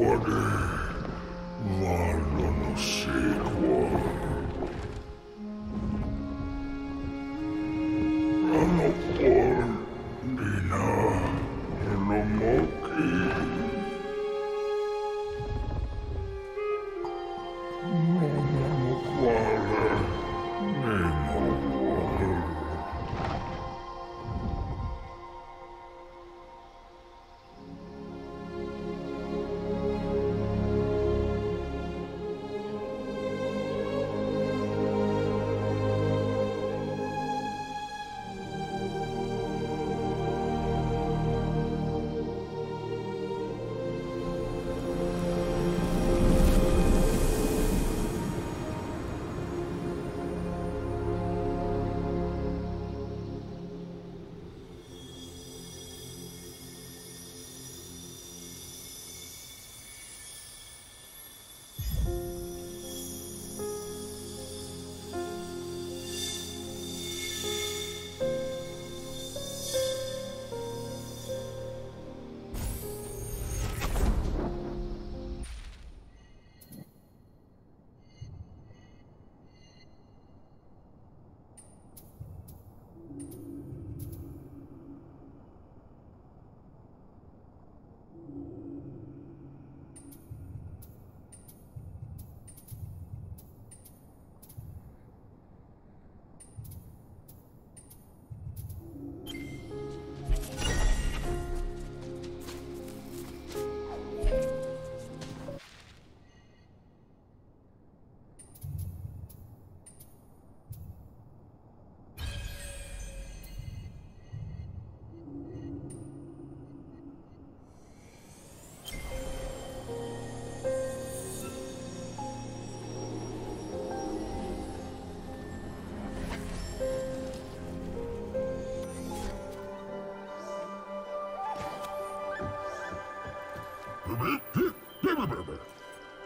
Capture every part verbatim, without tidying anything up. cuore valgono sequo. Anopor dina lomoki. Non hanno cuore nemo cuore.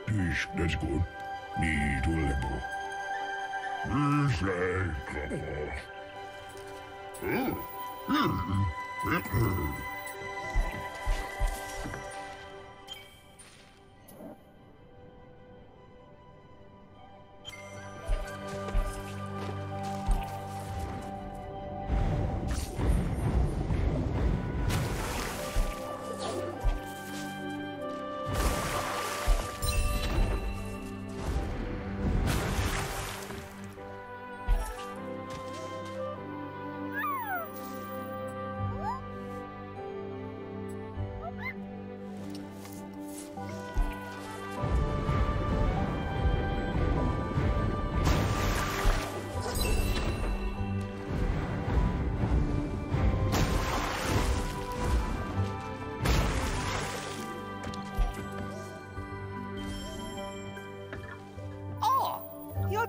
Tisch, das ist gut. Nie, du Lembo. Büslein, Klammer. Oh, lecker.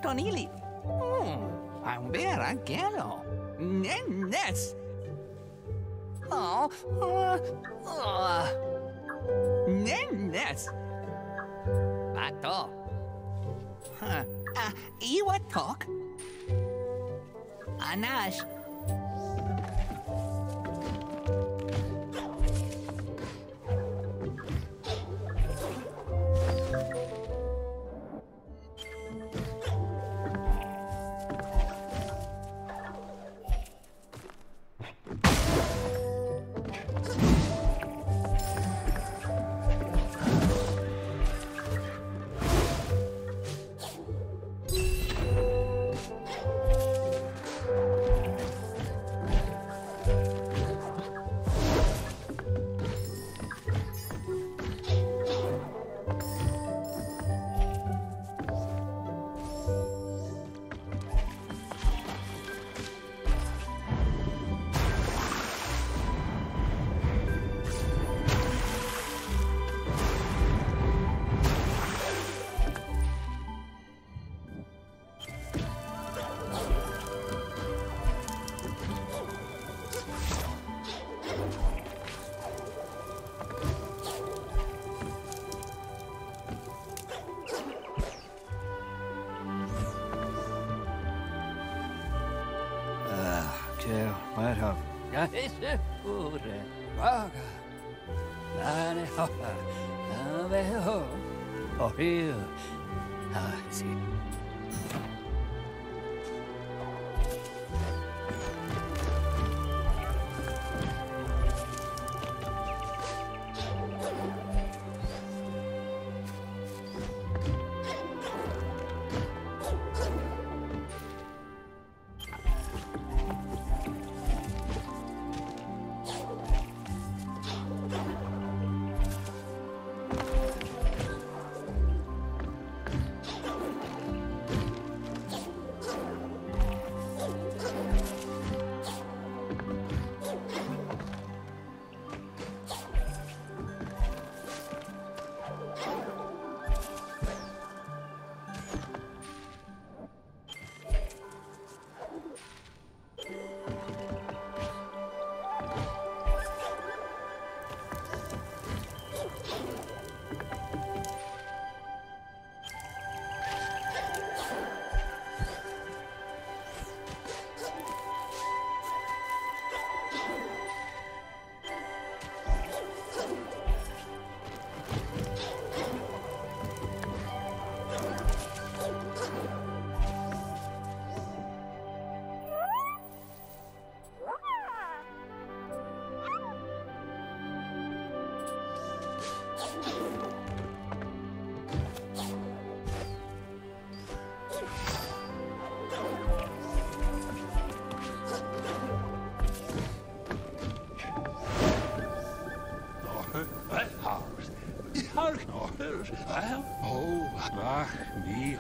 Tonili. Mm, I'm very yellow. Ness. Oh, uh, uh. Ness. Bato. Huh. Uh, Iwa talk. Anash. Ach, eine Hoppe. Oh, hier. Ah, sie. Oh, ach, nie.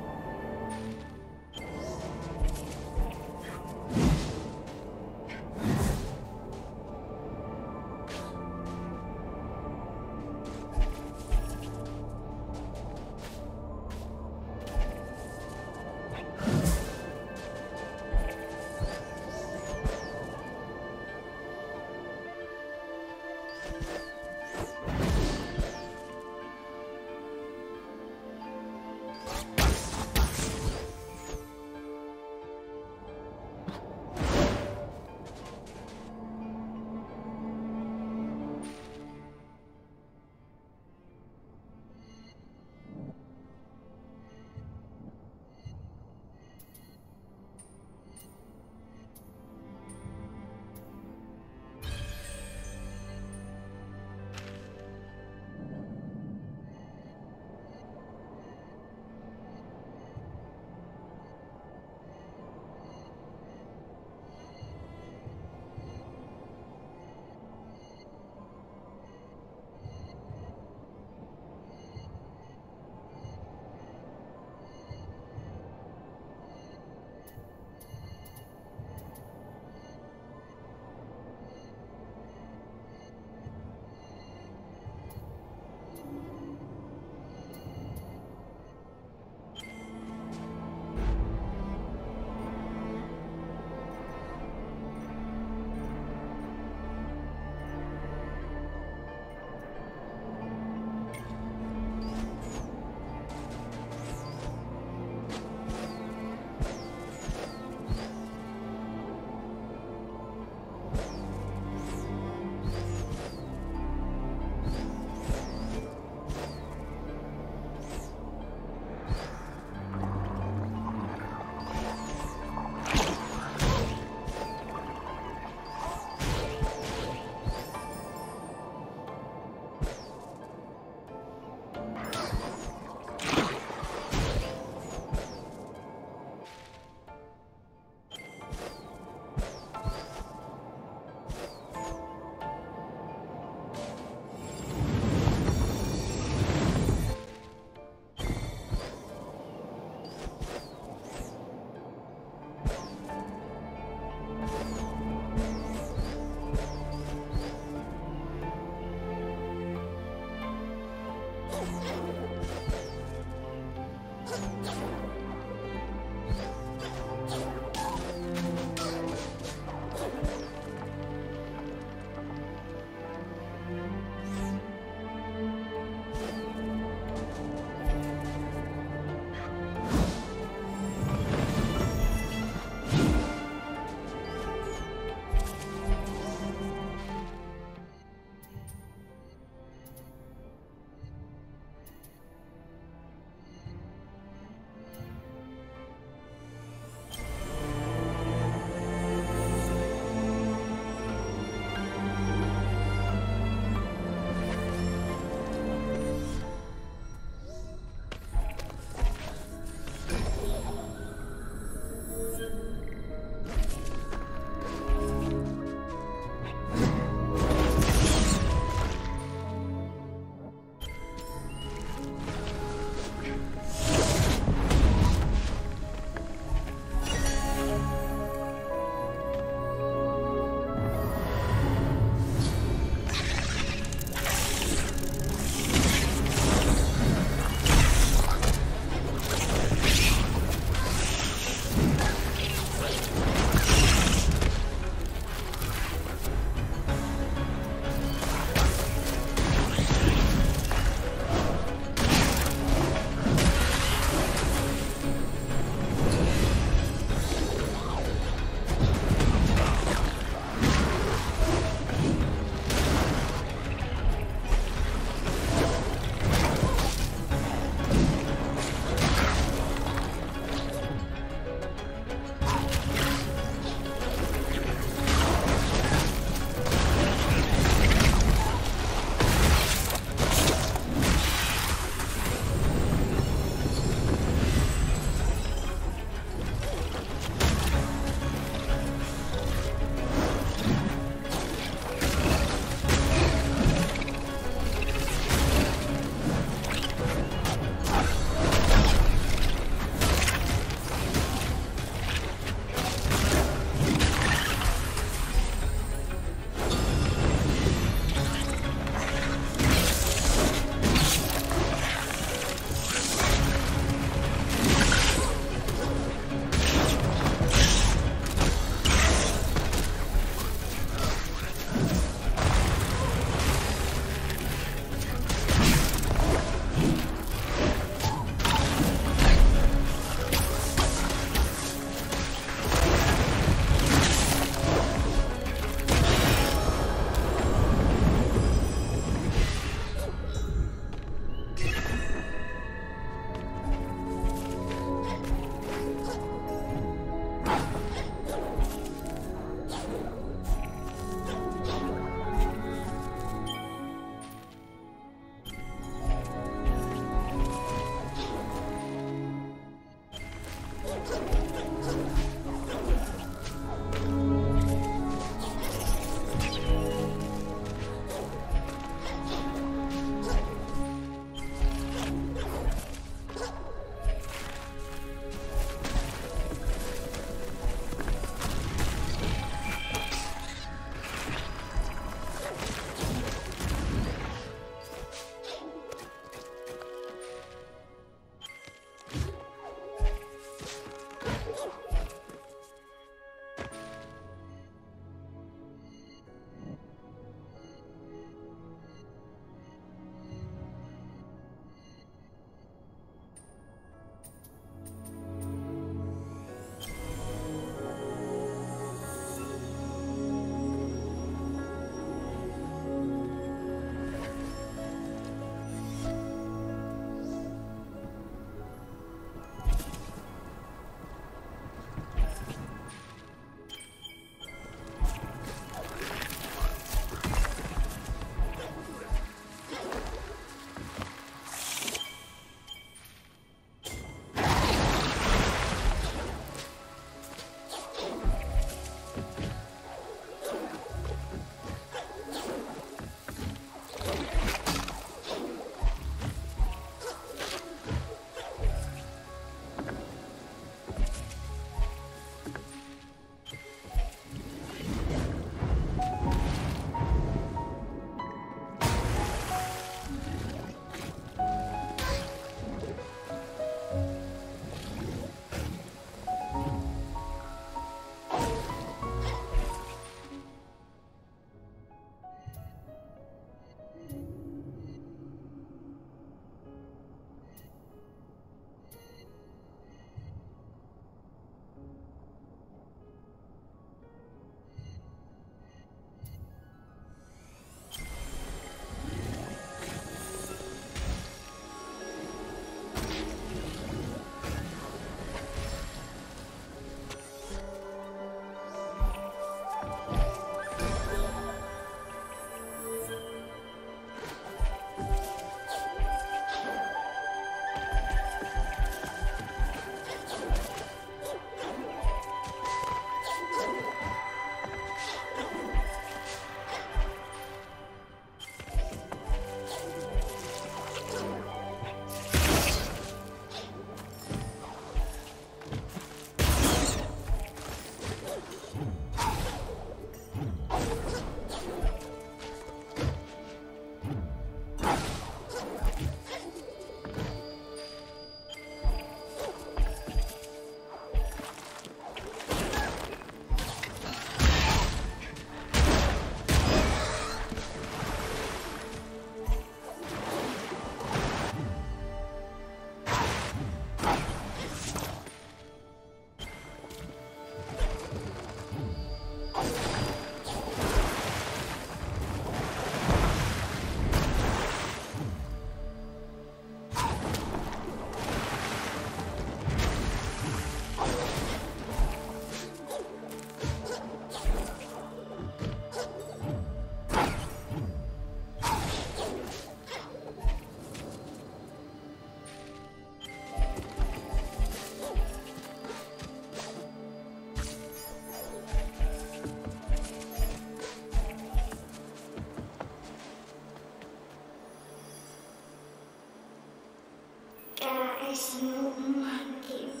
Good child,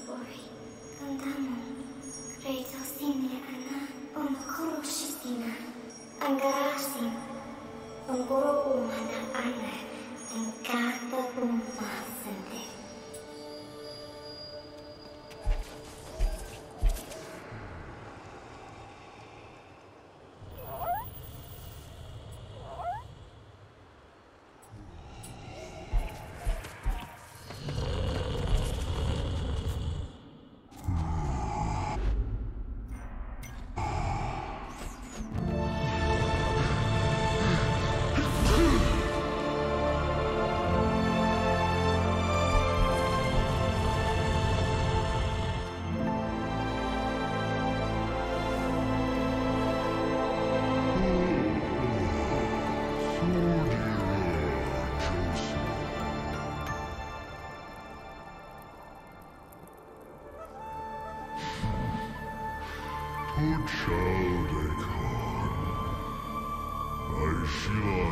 Akon. I feel